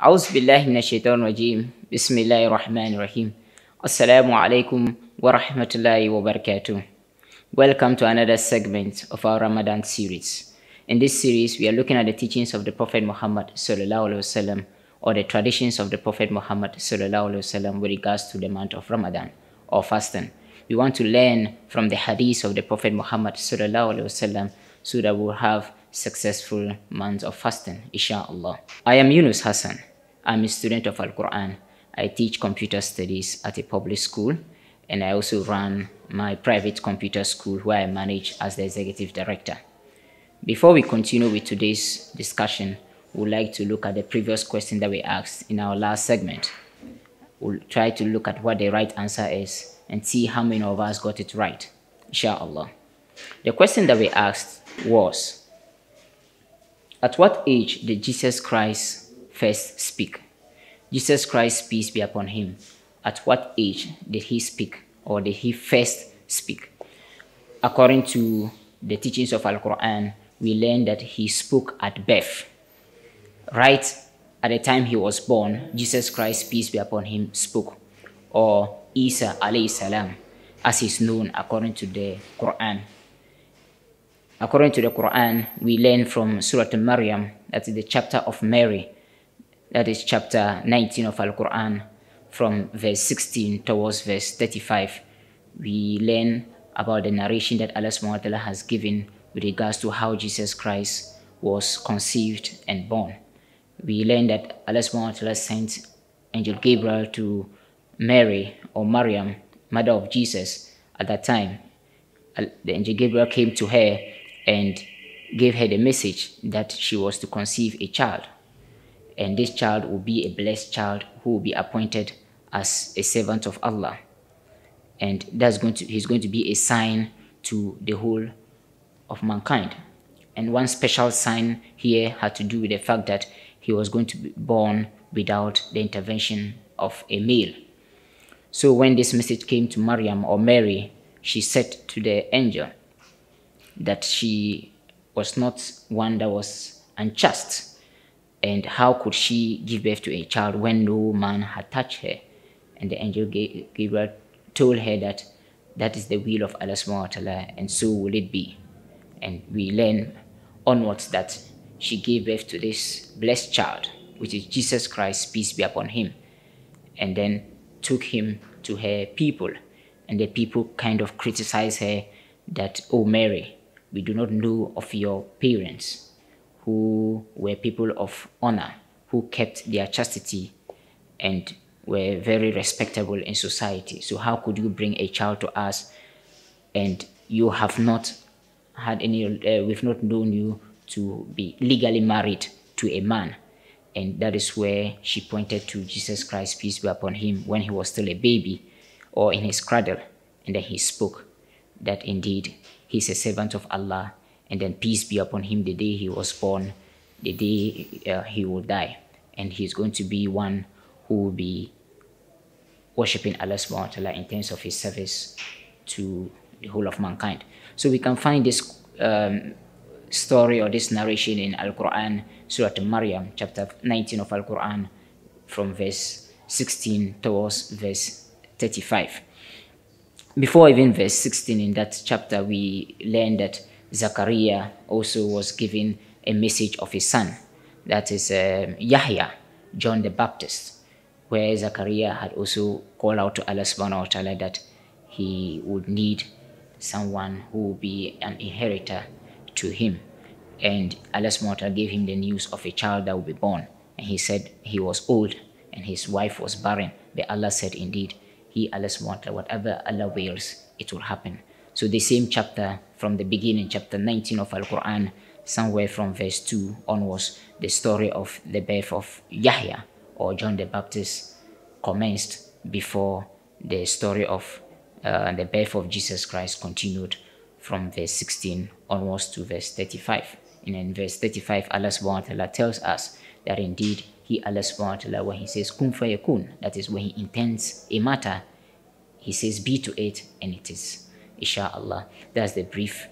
A'udzubillahi minasyaitonir rajim. Bismillahirrahmanirrahim. Assalamualaikum warahmatullahi wabarakatuh. Welcome to another segment of our Ramadan series. In this series, we are looking at the teachings of the Prophet Muhammad sallallahu alaihi wasallam, or the traditions of the Prophet Muhammad sallallahu alaihi wasallam with regards to the month of Ramadan or fasting. We want to learn from the hadith of the Prophet Muhammad sallallahu alaihi wasallam so that we'll have successful months of fasting, inshallah. I am Yunus Hassan. I'm a student of Al-Quran. I teach computer studies at a public school, and I also run my private computer school where I manage as the executive director. Before we continue with today's discussion, we'd like to look at the previous question that we asked in our last segment. We'll try to look at what the right answer is and see how many of us got it right, inshallah. The question that we asked was, at what age did Jesus Christ first speak? Jesus Christ, peace be upon him. At what age did he speak, or did he first speak? According to the teachings of Al-Quran, we learn that he spoke at birth. Right at the time he was born, Jesus Christ, peace be upon him, spoke, or Isa alayhi salam, as is known according to the Quran. According to the Quran, we learn from Surah Maryam, that is the chapter of Mary, that is chapter 19 of Al-Quran, from verse 16 towards verse 35. We learn about the narration that Allah subhanahu wa ta'ala has given with regards to how Jesus Christ was conceived and born. We learn that Allah subhanahu wa ta'ala sent Angel Gabriel to Mary, or Maryam, mother of Jesus at that time. The Angel Gabriel came to her and gave her the message that she was to conceive a child, and this child will be a blessed child who will be appointed as a servant of Allah, and he's going to be a sign to the whole of mankind. And one special sign here had to do with the fact that he was going to be born without the intervention of a male. So when this message came to Maryam, or Mary, she said to the angel that she was not one that was unjust, and how could she give birth to a child when no man had touched her? And the angel Gabriel told her that that is the will of Allah subhanahu wa ta'ala, and so will it be. And we learn onwards that she gave birth to this blessed child, which is Jesus Christ, peace be upon him, and then took him to her people. And the people kind of criticize her that, oh Mary, we do not know of your parents, who were people of honor, who kept their chastity and were very respectable in society. So how could you bring a child to us, and you have not had any, we've not known you to be legally married to a man? And that is where she pointed to Jesus Christ, peace be upon him, when he was still a baby, or in his cradle, and then he spoke that indeed he's a servant of Allah, and then peace be upon him the day he was born, the day he will die, and he's going to be one who will be worshipping Allah subhanahu wa ta'ala in terms of his service to the whole of mankind. So we can find this story, or this narration, in Al-Quran, Surah Maryam, chapter 19 of Al-Quran, from verse 16 towards verse 35. Before even verse 16 in that chapter, we learned that Zachariah also was given a message of his son, that is Yahya, John the Baptist, where Zachariah had also called out to Allah subhanahu wa ta'ala that he would need someone who would be an inheritor to him. And Allah subhanahu wa ta'ala gave him the news of a child that would be born. And he said he was old and his wife was barren. But Allah said indeed, Allah subhanahu wa ta'ala, whatever Allah wills, it will happen. So the same chapter from the beginning, chapter 19 of Al-Quran, somewhere from verse 2 onwards, the story of the birth of Yahya, or John the Baptist, commenced before the story of the birth of Jesus Christ continued from verse 16 onwards to verse 35. And in verse 35, Allah subhanahu wa ta'ala tells us that indeed He, Allah subhanahu wa ta'ala, when He says kun fayakun, that is when He intends a matter, He says be to it, and it is, inshallah. That's the brief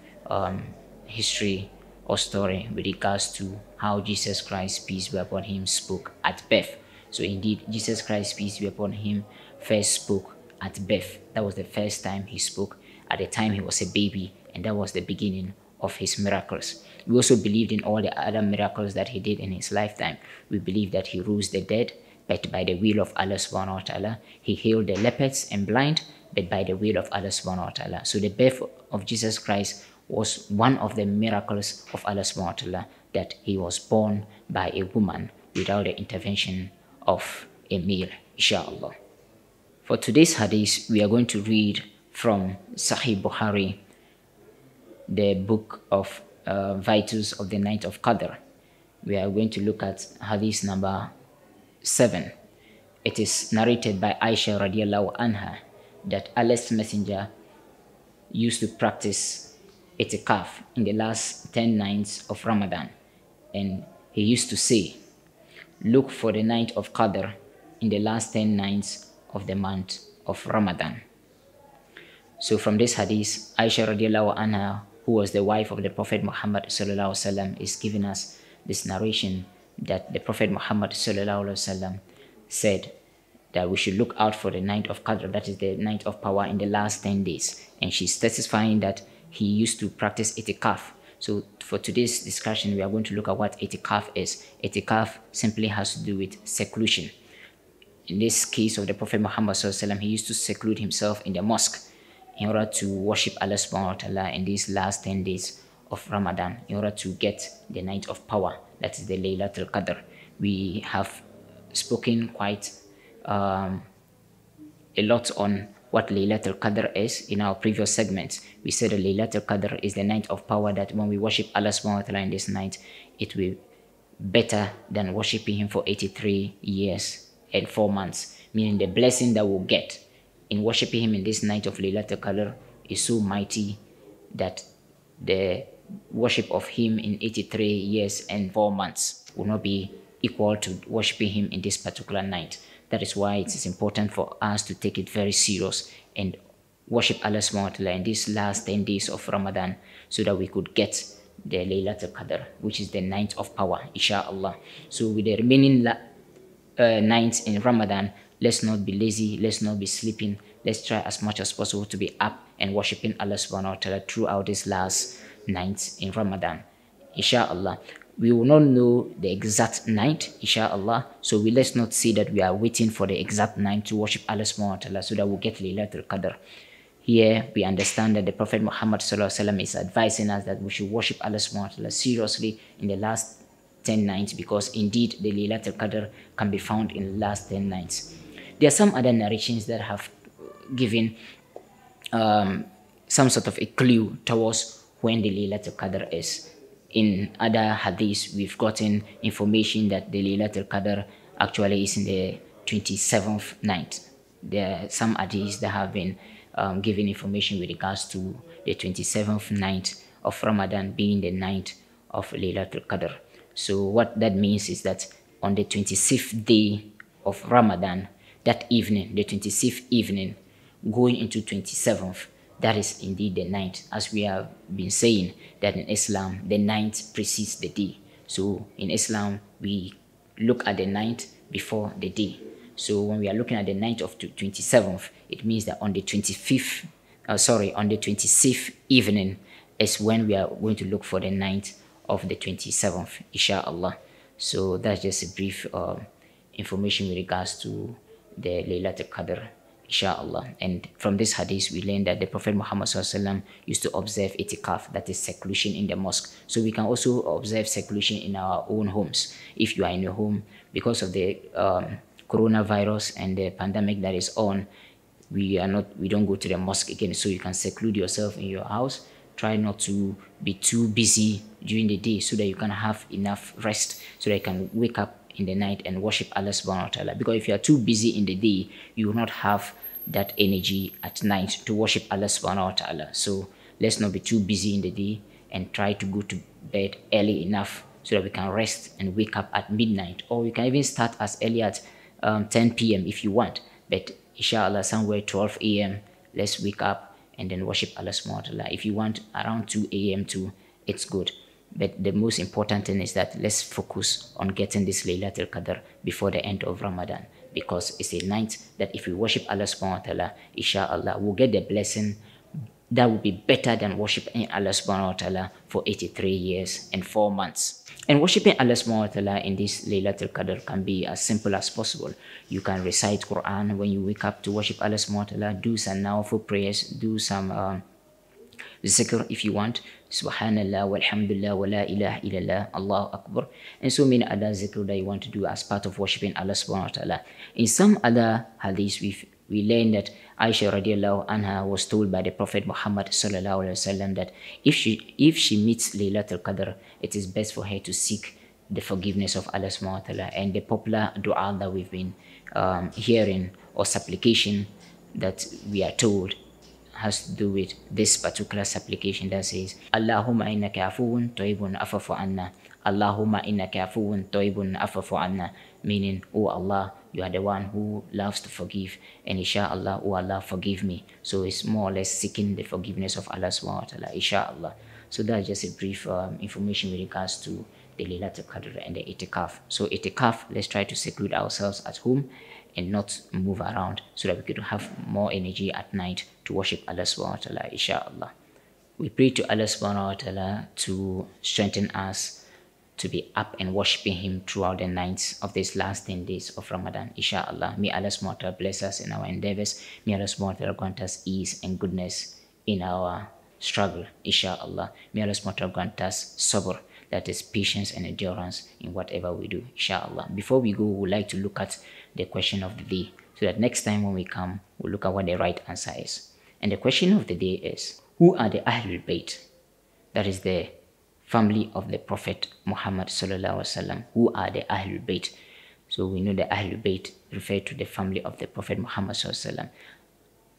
history or story with regards to how Jesus Christ, peace be upon him, spoke at birth. So indeed, Jesus Christ, peace be upon him, first spoke at birth. That was the first time he spoke, at the time he was a baby, and that was the beginning of his miracles. We also believed in all the other miracles that he did in his lifetime. We believe that he rose the dead, but by the will of Allah subhanahu wa ta'ala. He healed the lepers and blind, but by the will of Allah subhanahu wa ta'ala. So the birth of Jesus Christ was one of the miracles of Allah subhanahu wa ta'ala, that he was born by a woman without the intervention of a male, inshallah. For today's hadith, we are going to read from Sahih Bukhari, the book of Vitals of the Night of Qadr. We are going to look at hadith number 7. It is narrated by Aisha radiallahu anha that Allah's messenger used to practice itikaf in the last 10 nights of Ramadan, and he used to say, look for the night of Qadr in the last 10 nights of the month of Ramadan. So from this hadith, Aisha radiallahu anha, who was the wife of the Prophet Muhammad sallallahu alaihi wasallam, is giving us this narration that the Prophet Muhammad sallallahu alaihi wasallam said that we should look out for the night of Qadr, that is the night of power, in the last 10 days. And she's testifying that he used to practice itikaf. So for today's discussion, we are going to look at what itikaf is. Itikaf simply has to do with seclusion. In this case of the Prophet Muhammad sallallahu alaihi wasallam, he used to seclude himself in the mosque in order to worship Allah subhanahu wa ta'ala in these last 10 days of Ramadan, in order to get the night of power, that is the Laylat al-Qadr. We have spoken quite a lot on what Laylat al-Qadr is in our previous segments. We said that Laylat al-Qadr is the night of power, that when we worship Allah subhanahu wa ta'ala in this night, it will be better than worshiping him for 83 years and 4 months, meaning the blessing that we'll get in worshiping him in this night of Laylat al-Qadr is so mighty that the worship of him in 83 years and 4 months will not be equal to worshiping him in this particular night. That is why it is important for us to take it very serious and worship Allah subhanahu wa ta'ala in these last 10 days of Ramadan, so that we could get the Laylat al-Qadr, which is the night of power, inshallah. So with the remaining nights in Ramadan, let's not be lazy, let's not be sleeping, let's try as much as possible to be up and worshipping Allah subhanahu wa ta'ala throughout these last nights in Ramadan, inshallah. We will not know the exact night, inshallah, so let's not say that we are waiting for the exact night to worship Allah subhanahu wa ta'ala so that we'll get Laylat al-Qadr. Here we understand that the Prophet Muhammad sallallahu alaihi wasallam is advising us that we should worship Allah subhanahu wa ta'ala seriously in the last 10 nights, because indeed the Laylat al-Qadr can be found in the last 10 nights. There are some other narrations that have given some sort of a clue towards when the Laylat al-Qadr is. In other hadiths, we've gotten information that the Laylat al-Qadr actually is in the 27th night. There are some hadiths that have been given information with regards to the 27th night of Ramadan being the night of Laylat al-Qadr. So what that means is that on the 26th day of Ramadan, that evening, the 26th evening, going into 27th, that is indeed the night. As we have been saying, that in Islam, the night precedes the day. So in Islam, we look at the night before the day. So when we are looking at the night of 27th, it means that on the 26th evening is when we are going to look for the night of the 27th, inshallah. So that's just a brief information with regards to the Laylat al-Qadr, inshallah. And from this hadith, we learn that the Prophet Muhammad used to observe itikaf, that is seclusion in the mosque. So we can also observe seclusion in our own homes. If you are in your home, because of the coronavirus and the pandemic that is on, we don't go to the mosque again. So you can seclude yourself in your house. Try not to be too busy during the day so that you can have enough rest, so that you can wake up in the night and worship Allah subhanahu wa ta'ala. Because if you are too busy in the day, you will not have that energy at night to worship Allah subhanahu wa ta'ala. So let's not be too busy in the day and try to go to bed early enough so that we can rest and wake up at midnight. Or we can even start as early as 10 p.m. if you want. But inshallah, somewhere 12 a.m., let's wake up and then worship Allah subhanahu wa ta'ala. If you want around 2 a.m. too, it's good. But the most important thing is that let's focus on getting this Laylat al-Qadr before the end of Ramadan, because it's a night that if we worship Allah subhanahu wa ta'ala, inshallah, we'll get the blessing that will be better than worshiping Allah subhanahu wa ta'ala for 83 years and 4 months. And worshiping Allah subhanahu wa ta'ala in this Laylat al-Qadr can be as simple as possible. You can recite Quran when you wake up to worship Allah subhanahu wa ta'ala, do some nawafil prayers, do some zikr if you want. Subhanallah, walhamdulillah, wa la ilaha illallah, Allahu Akbar. And so many other zikr that you want to do as part of worshiping Allah subhanahu wa ta'ala. In some other hadith, we learn that Aisha radiallahu anha was told by the Prophet Muhammad sallallahu alaihi wasallam that if she meets Laylat al-Qadr, it is best for her to seek the forgiveness of Allah subhanahu wa ta'ala. And the popular dua that we've been hearing, or supplication that we are told, has to do with this particular supplication that says, Allahumma innaka afuun taibun afafu anna, Allahumma innaka afuun taibun afafu anna, meaning, oh Allah, you are the one who loves to forgive, and inshallah, oh Allah, forgive me. So it's more or less seeking the forgiveness of Allah subhanahu wa ta'ala, inshallah. So that's just a brief information with regards to the Laylat al-Qadr and the itikaf. So itikaf, let's try to seclude ourselves at home and not move around, so that we could have more energy at night to worship Allah subhanahu wa ta'ala, inshallah. We pray to Allah subhanahu wa ta'ala to strengthen us to be up and worshiping Him throughout the nights of these last 10 days of Ramadan, inshallah. May Allah subhanahu wa ta'ala bless us in our endeavors. May Allah subhanahu wa ta'ala grant us ease and goodness in our struggle, inshallah. May Allah subhanahu wa ta'ala grant us sabr, that is patience and endurance in whatever we do, inshallah. Before we go, we would like to look at the question of the day, so that next time when we come, we'll look at what the right answer is. And the question of the day is, who are the Ahlul Bayt? That is the family of the Prophet Muhammad sallallahu alaihi wasallam. Who are the Ahlul Bayt? So we know the Ahlul Bayt refer to the family of the Prophet Muhammad sallallahu alaihi wasallam.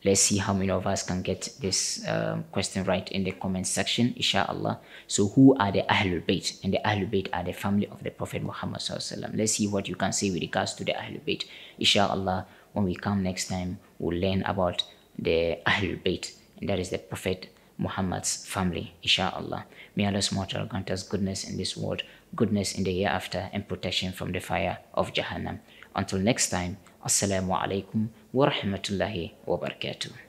Let's see how many of us can get this question right in the comment section, inshallah. So who are the Ahlul Bayt? And the Ahlul Bayt are the family of the Prophet Muhammad sallallahu alaihi wasallam. Let's see what you can say with regards to the Ahlul Bayt, inshallah. When we come next time, we'll learn about the Ahlul Bayt, and that is the Prophet Muhammad's family, inshallah. May Allah subhanahu wa ta'ala grant us goodness in this world, goodness in the hereafter, and protection from the fire of Jahannam. Until next time, assalamu alaikum wa rahmatullahi wa barakatuh.